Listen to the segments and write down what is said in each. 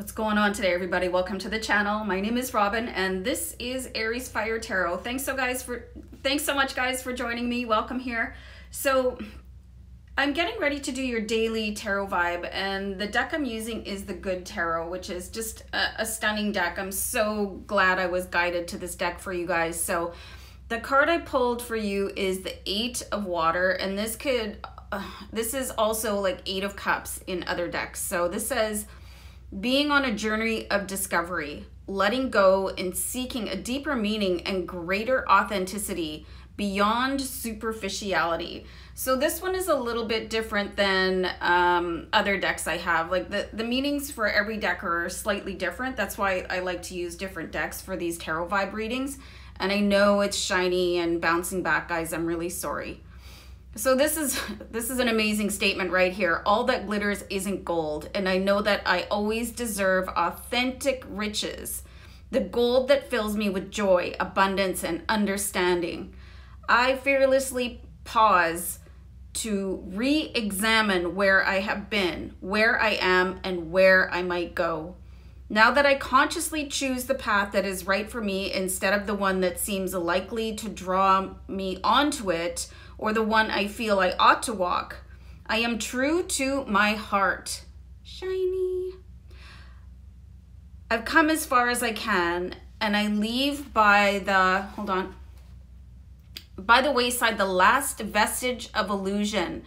What's going on today, everybody? Welcome to the channel. My name is Robin and this is Aries Fire Tarot. Thanks so much guys for joining me. Welcome here. So I'm getting ready to do your daily tarot vibe, and the deck I'm using is The Good Tarot, which is just a stunning deck. I'm so glad I was guided to this deck for you guys. So the card I pulled for you is the Eight of Water, and this could this is also like Eight of Cups in other decks. So this says, being on a journey of discovery, letting go and seeking a deeper meaning and greater authenticity beyond superficiality. So this one is a little bit different than other decks I have. Like the meanings for every deck are slightly different. That's why I like to use different decks for these tarot vibe readings. And I know it's shiny and bouncing back, guys. I'm really sorry. So this is an amazing statement right here. All that glitters isn't gold, and I know that I always deserve authentic riches, the gold that fills me with joy, abundance, and understanding. I fearlessly pause to re-examine where I have been, where I am, and where I might go. Now that I consciously choose the path that is right for me instead of the one that seems likely to draw me onto it, or the one I feel I ought to walk, I am true to my heart. Shiny. I've come as far as I can, and I leave by the wayside the last vestige of illusion,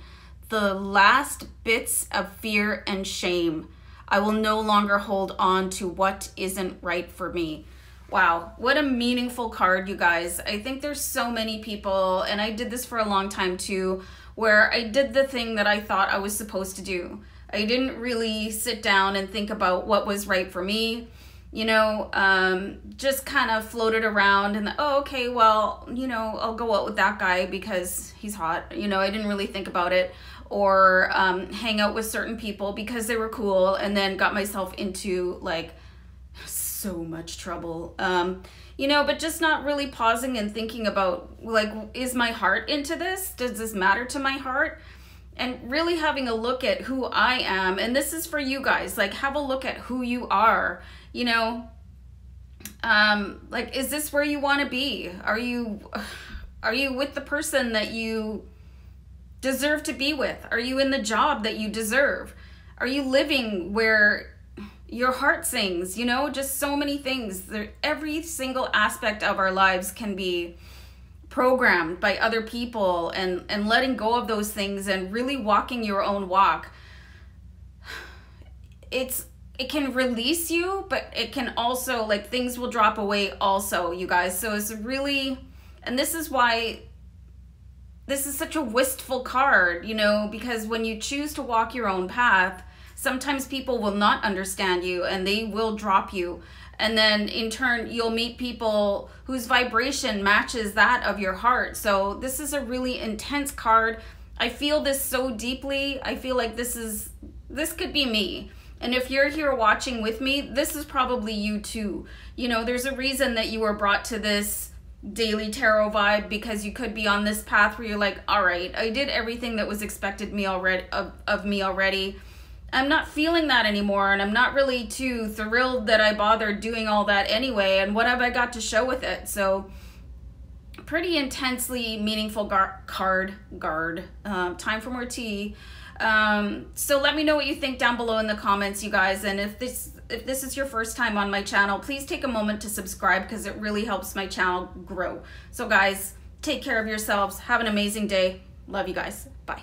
the last bits of fear and shame. I will no longer hold on to what isn't right for me. Wow, what a meaningful card, you guys. I think there's so many people, and I did this for a long time too, where I did the thing that I thought I was supposed to do. I didn't really sit down and think about what was right for me, you know, just kind of floated around and, oh, okay, well, you know, I'll go out with that guy because he's hot. You know, I didn't really think about it, or hang out with certain people because they were cool, and then got myself into like so much trouble, you know, but just not really pausing and thinking about, like, is my heart into this? Does this matter to my heart? And really having a look at who I am. And this is for you guys, like, have a look at who you are, you know, like, is this where you want to be? Are you with the person that you deserve to be with? Are you in the job that you deserve? Are you living where your heart sings? You know, just so many things. Every single aspect of our lives can be programmed by other people, and letting go of those things and really walking your own walk. It can release you, but it can also, like, things will drop away also, you guys. So it's really, and this is why this is such a wistful card, you know, because when you choose to walk your own path, sometimes people will not understand you and they will drop you. And then in turn, you'll meet people whose vibration matches that of your heart. So this is a really intense card. I feel this so deeply. I feel like this could be me. And if you're here watching with me, this is probably you too. You know, there's a reason that you were brought to this daily tarot vibe, because you could be on this path where you're like, all right, I did everything that was expected me already of me already. I'm not feeling that anymore, and I'm not really too thrilled that I bothered doing all that anyway, and what have I got to show with it? So pretty intensely meaningful card. Time for more tea. So let me know what you think down below in the comments, you guys, and if this is your first time on my channel, please take a moment to subscribe, because it really helps my channel grow. So guys, take care of yourselves. Have an amazing day. Love you guys. Bye.